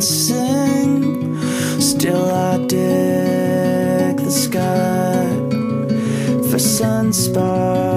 Sing, still I dig the sky for sunspots.